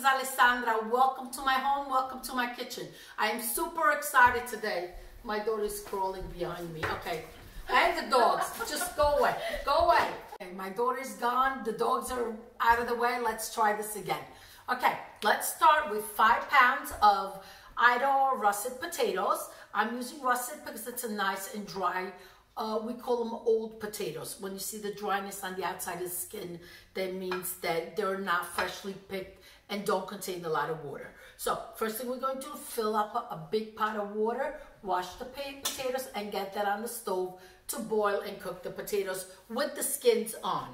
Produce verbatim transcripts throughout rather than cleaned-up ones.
is Alessandra. Welcome to my home. Welcome to my kitchen. I am super excited today. My daughter is crawling behind me. Okay. And the dogs. Just go away. Go away. Okay, my daughter is gone. The dogs are out of the way. Let's try this again. Okay. Let's start with five pounds of Idaho russet potatoes. I'm using russet because it's a nice and dry. Uh, we call them old potatoes. When you see the dryness on the outside of the skin, that means that they're not freshly picked and don't contain a lot of water. So first thing we're going to do, fill up a, a big pot of water, wash the potatoes and get that on the stove to boil and cook the potatoes with the skins on.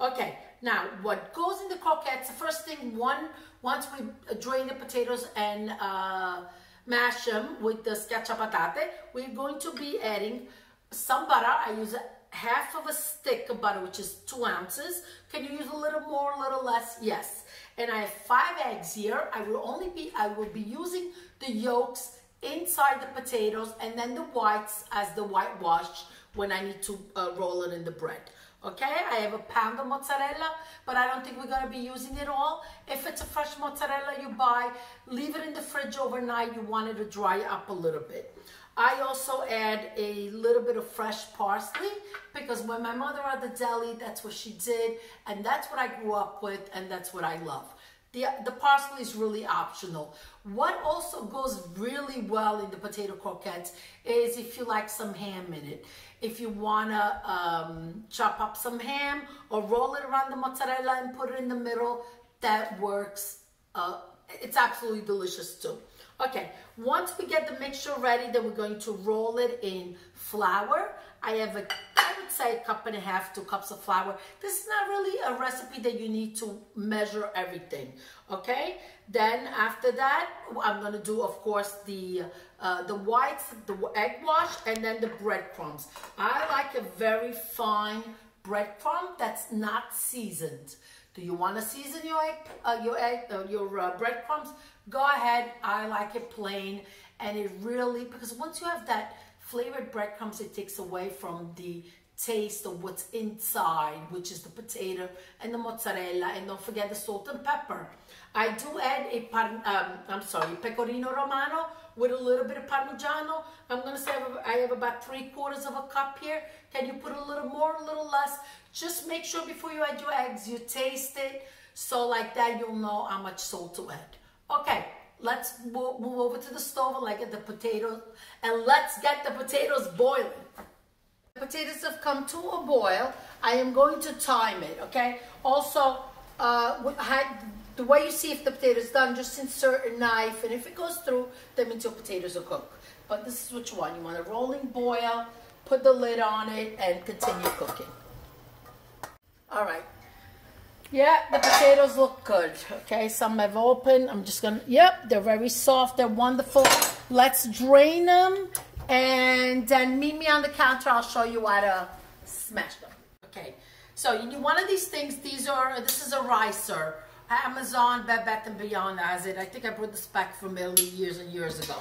Okay, now what goes in the croquettes, the first thing, one, once we drain the potatoes and uh, mash them with the schiacciapatate, we're going to be adding some butter. I use half of a stick of butter, which is two ounces. Can you use a little more, a little less? Yes. And I have five eggs here. I will only be, I will be using the yolks inside the potatoes and then the whites as the whitewash when I need to uh, roll it in the bread. Okay, I have a pound of mozzarella, but I don't think we're gonna be using it all. If it's a fresh mozzarella you buy, leave it in the fridge overnight. You want it to dry up a little bit. I also add a little bit of fresh parsley because when my mother had the deli, that's what she did, and that's what I grew up with, and that's what I love. The, the parsley is really optional. What also goes really well in the potato croquettes is if you like some ham in it. If you wanna um, chop up some ham or roll it around the mozzarella and put it in the middle, that works. Uh, it's absolutely delicious too. Okay, once we get the mixture ready, then we're going to roll it in flour. I have a, I would say a cup and a half, two cups of flour. This is not really a recipe that you need to measure everything, okay? Then after that, I'm gonna do, of course, the uh, the whites, the egg wash, and then the breadcrumbs. I like a very fine breadcrumb that's not seasoned. Do you want to season your egg, uh, your egg, uh, your uh, breadcrumbs? Go ahead. I like it plain, and it really, because once you have that flavored breadcrumbs, it takes away from the taste of what's inside, which is the potato and the mozzarella, and don't forget the salt and pepper. I do add a par, um, I'm sorry, pecorino romano with a little bit of parmigiano. I'm gonna say I have, I have about three quarters of a cup here. Can you put a little more, a little less? Just make sure before you add your eggs, you taste it. So like that, you'll know how much salt to add. Okay, let's move over to the stove and like get the potatoes, and let's get the potatoes boiling. The potatoes have come to a boil. I am going to time it, okay? Also, uh, the way you see if the potato is done, just insert a knife, and if it goes through, that means your potatoes are cooked. But this is what you want. You want a rolling boil, put the lid on it, and continue cooking. All right. Yeah, the potatoes look good. Okay, some have opened. I'm just gonna, yep, they're very soft. They're wonderful. Let's drain them and then meet me on the counter. I'll show you how to smash them. Okay, so you need one of these things. These are, this is a ricer. Amazon, Bed Bath and Beyond has it. I think I brought this back from Italy years and years ago.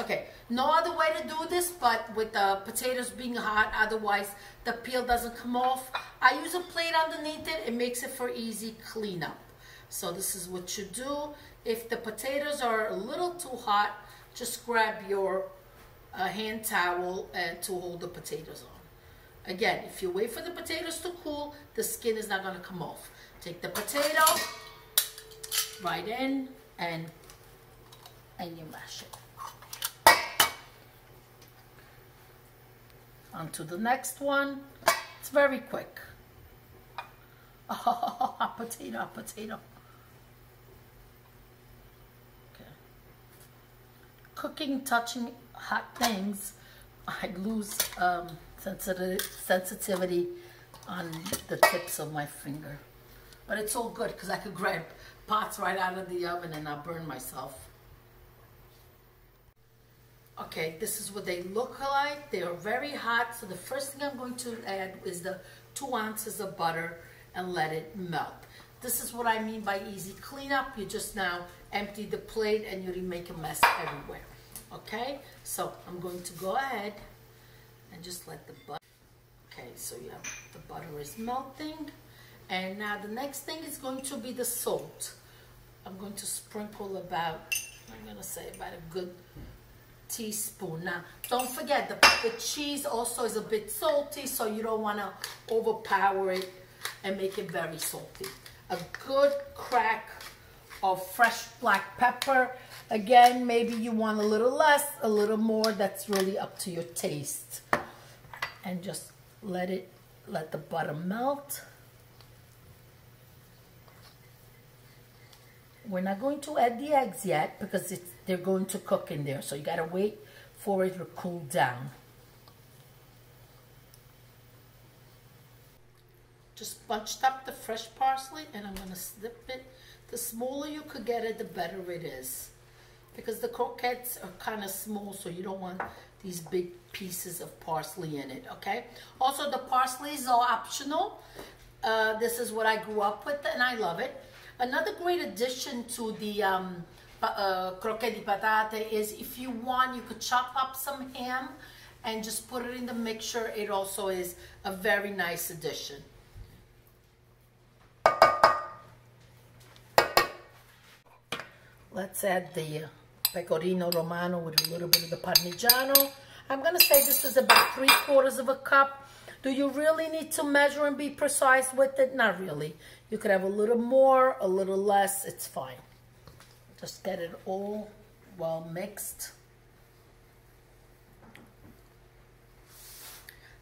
Okay, no other way to do this but with the potatoes being hot, otherwise the peel doesn't come off. I use a plate underneath it. It makes it for easy cleanup. So this is what you do. If the potatoes are a little too hot, just grab your uh, hand towel and to hold the potatoes on. Again, if you wait for the potatoes to cool, the skin is not going to come off. Take the potato right in and and you mash it onto the next one. It's very quick. Oh, a potato, a potato. Okay. Cooking, touching hot things, I lose um, sensitivity sensitivity on the tips of my finger, but it's all good because I could grab pots right out of the oven and I burn myself. Okay, this is what they look like. They are very hot. So the first thing I'm going to add is the two ounces of butter and let it melt. This is what I mean by easy cleanup. You just now empty the plate and you didn't make a mess everywhere. Okay, so I'm going to go ahead and just let the butter. Okay, so yeah, the butter is melting. And now the next thing is going to be the salt. I'm going to sprinkle about, I'm going to say about a good teaspoon. Now, don't forget, the, the cheese also is a bit salty, so you don't want to overpower it and make it very salty. A good crack of fresh black pepper. Again, maybe you want a little less, a little more. That's really up to your taste. And just let it, let the butter melt. We're not going to add the eggs yet because it's, they're going to cook in there. So you gotta wait for it to cool down. Just bunched up the fresh parsley, and I'm gonna snip it. The smaller you could get it, the better it is, because the croquettes are kind of small, so you don't want these big pieces of parsley in it, okay? Also, the parsley is all optional. Uh, this is what I grew up with, and I love it. Another great addition to the um, uh, croquette di patate is, if you want, you could chop up some ham and just put it in the mixture. It also is a very nice addition. Let's add the pecorino romano with a little bit of the parmigiano. I'm gonna say this is about three quarters of a cup. Do you really need to measure and be precise with it? Not really. You could have a little more, a little less, it's fine. Just get it all well mixed.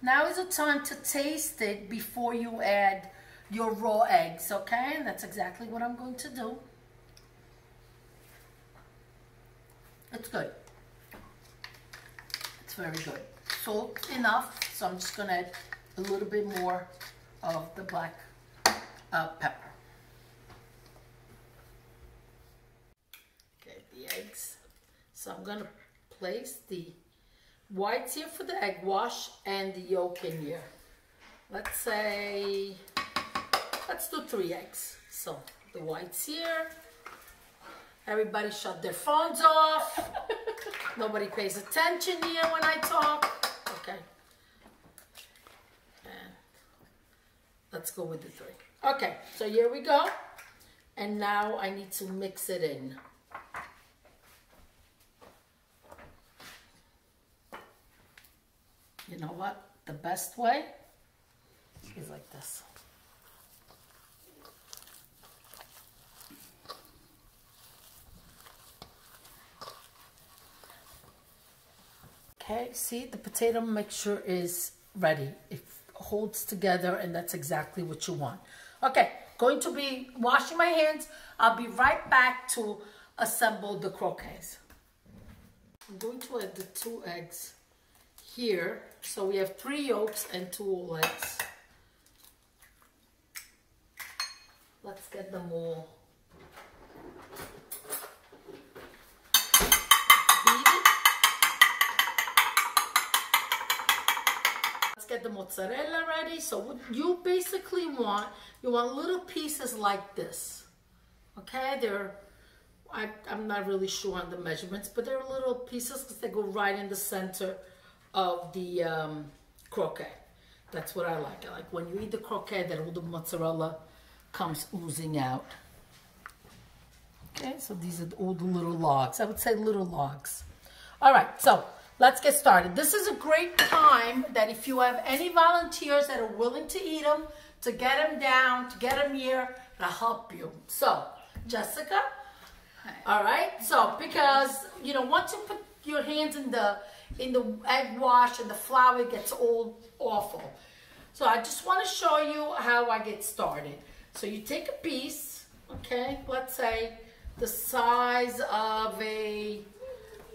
Now is the time to taste it before you add your raw eggs, okay? And that's exactly what I'm going to do. It's good. It's very good. Salt enough, so I'm just gonna add a little bit more of the black uh, pepper. Okay, the eggs. So I'm gonna place the whites here for the egg wash and the yolk in here. Let's say, let's do three eggs. So the whites here. Everybody shut their phones off. Nobody pays attention here when I talk. Okay. And let's go with the three. Okay, so here we go. And now I need to mix it in. You know what? The best way is like this. Okay, see, the potato mixture is ready. It holds together, and that's exactly what you want. Okay, going to be washing my hands. I'll be right back to assemble the croquettes. I'm going to add the two eggs here. So we have three yolks and two whole eggs. Let's get them all. Get the mozzarella ready. So what you basically want, you want little pieces like this, okay? They're, I, I'm not really sure on the measurements, but they're little pieces because they go right in the center of the um, croquette. That's what I like. I like when you eat the croquette that all the mozzarella comes oozing out. Okay, so these are all the little logs. I would say little logs. All right, so let's get started. This is a great time that if you have any volunteers that are willing to eat them, to get them down, to get them here, to help you. So, Jessica, hi. All right, so because, you know, once you put your hands in the, in the egg wash and the flour, it gets all awful. So I just wanna show you how I get started. So you take a piece, okay, let's say the size of a,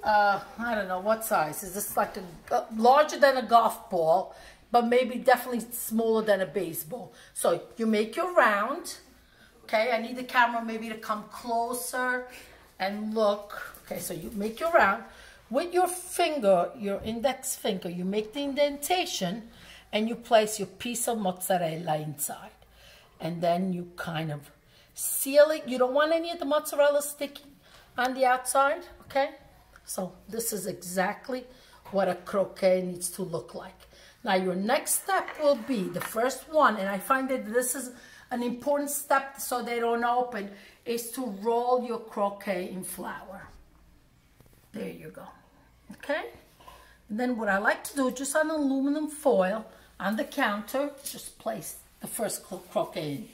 Uh, I don't know, what size? Is this like a, uh, larger than a golf ball, but maybe definitely smaller than a baseball. So you make your round, okay? I need the camera maybe to come closer and look. Okay, so you make your round. With your finger, your index finger, you make the indentation and you place your piece of mozzarella inside. And then you kind of seal it. You don't want any of the mozzarella sticking on the outside, okay? So this is exactly what a croquette needs to look like. Now your next step will be the first one, and I find that this is an important step so they don't open, is to roll your croquet in flour. There you go, okay? And then what I like to do, just on aluminum foil on the counter, just place the first croquet in,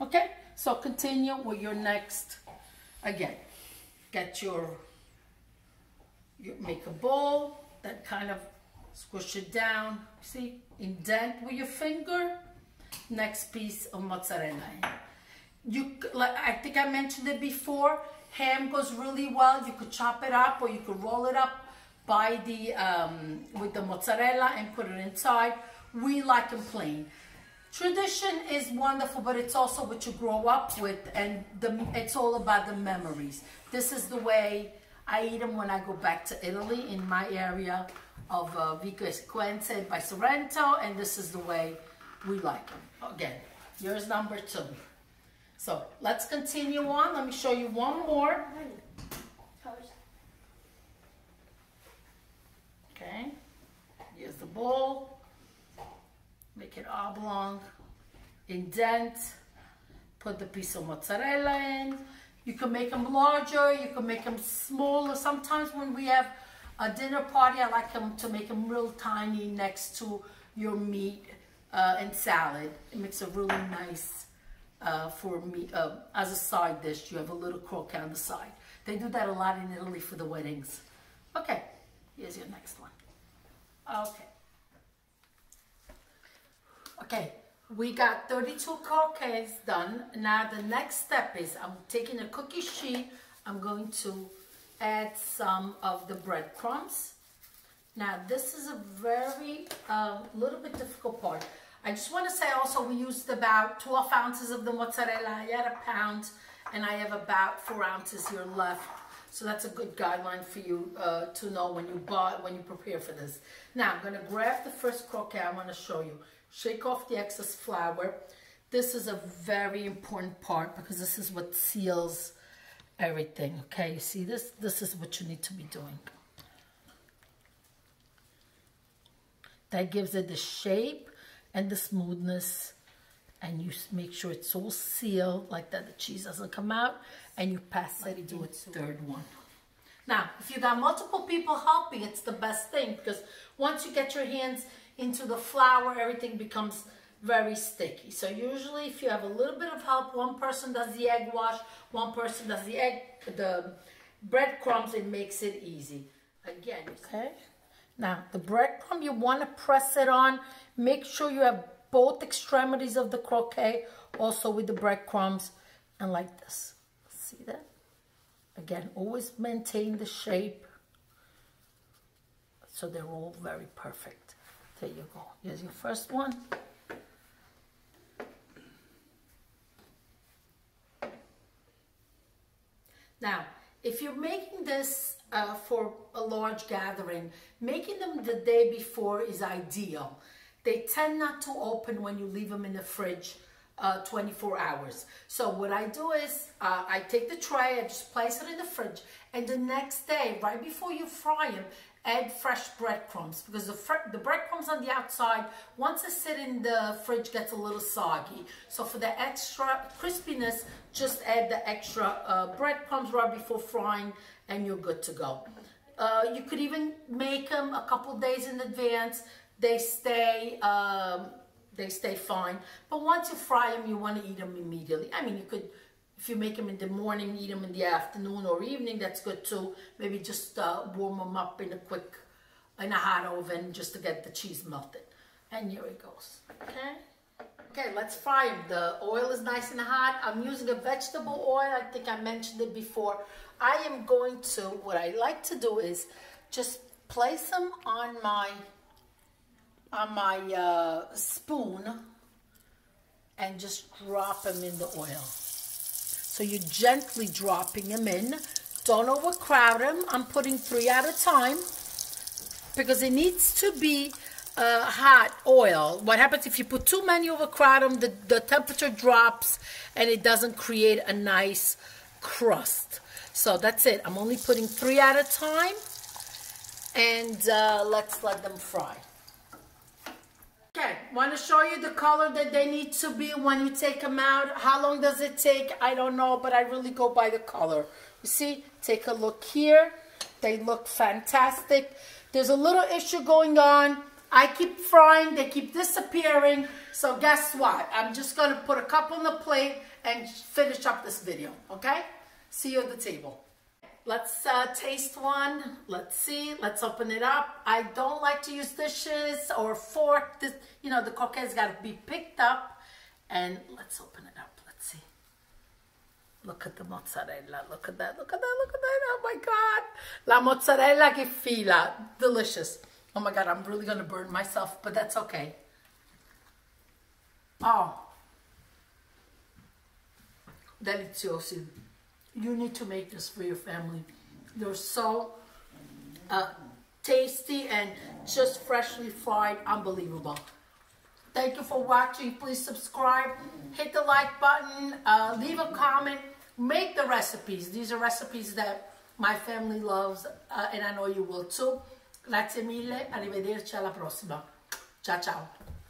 okay? So continue with your next, again, get your, you make a ball, then kind of squish it down, see, indent with your finger, next piece of mozzarella. You, like, I think I mentioned it before, ham goes really well, you could chop it up or you could roll it up by the, um, with the mozzarella and put it inside. We like them plain. Tradition is wonderful, but it's also what you grow up with, and the, it's all about the memories. This is the way I eat them when I go back to Italy in my area of uh, Vico Esquente by Sorrento, and this is the way we like them. Again, here's number two. So let's continue on. Let me show you one more. Okay, here's the bowl. Make it oblong, indent, put the piece of mozzarella in. You can make them larger, you can make them smaller. Sometimes when we have a dinner party, I like them to make them real tiny next to your meat uh, and salad. It makes a really nice uh, for meat, uh, as a side dish. You have a little croquet on the side. They do that a lot in Italy for the weddings. Okay, here's your next one. Okay. Okay, we got thirty-two croquets done. Now the next step is I'm taking a cookie sheet. I'm going to add some of the breadcrumbs. Now this is a very uh, little bit difficult part. I just want to say also we used about twelve ounces of the mozzarella. I had a pound and I have about four ounces here left. So that's a good guideline for you uh, to know when you buy, when you prepare for this. Now I'm going to grab the first croquet I want to show you. Shake off the excess flour. This is a very important part because this is what seals everything, okay? You see this? This is what you need to be doing. That gives it the shape and the smoothness, and you make sure it's all sealed like that the cheese doesn't come out, and you pass it to a third one. Now, if you got multiple people helping, it's the best thing because once you get your hands into the flour, everything becomes very sticky. So usually if you have a little bit of help, one person does the egg wash, one person does the egg, the breadcrumbs, it makes it easy. Again, okay? Now, the breadcrumb, you wanna press it on. Make sure you have both extremities of the croquet, also with the breadcrumbs, and like this, see that? Again, always maintain the shape so they're all very perfect. There you go. Here's your first one. Now, if you're making this uh, for a large gathering, making them the day before is ideal. They tend not to open when you leave them in the fridge uh, twenty-four hours. So what I do is uh, I take the tray, I just place it in the fridge, and the next day, right before you fry them, add fresh breadcrumbs, because the, fr the breadcrumbs on the outside, once they sit in the fridge, gets a little soggy. So for the extra crispiness, just add the extra uh, breadcrumbs right before frying, and you're good to go. Uh, you could even make them a couple days in advance. They stay, um, they stay fine. But once you fry them, you want to eat them immediately. I mean, you could, if you make them in the morning, eat them in the afternoon or evening, that's good too. Maybe just uh, warm them up in a quick, in a hot oven just to get the cheese melted. And here it goes, okay? Okay, let's fry them. The oil is nice and hot. I'm using a vegetable oil. I think I mentioned it before. I am going to, what I like to do is just place them on my, on my uh, spoon and just drop them in the oil. So you're gently dropping them in. Don't overcrowd them. I'm putting three at a time because it needs to be uh, hot oil. What happens if you put too many, overcrowd them, the, the temperature drops and it doesn't create a nice crust. So that's it. I'm only putting three at a time, and uh, let's let them fry. Okay, Want to show you the color that they need to be when you take them out. How long does it take? I don't know, but I really go by the color. You see, take a look here. They look fantastic. There's a little issue going on. I keep frying, they keep disappearing. So guess what? I'm just gonna put a cup on the plate and finish up this video, okay? See you at the table. Let's uh, taste one, let's see, let's open it up. I don't like to use dishes or fork. This, you know, the croquette's gotta be picked up, and let's open it up, let's see. Look at the mozzarella, look at that, look at that, look at that, oh my God. La mozzarella che fila, delicious. Oh my God, I'm really gonna burn myself, but that's okay. Oh, deliziosi. You need to make this for your family. They're so uh, tasty and just freshly fried, unbelievable. Thank you for watching. Please subscribe, hit the like button, uh, leave a comment, make the recipes. These are recipes that my family loves, uh, and I know you will too. Grazie mille, arrivederci alla prossima. Ciao, ciao.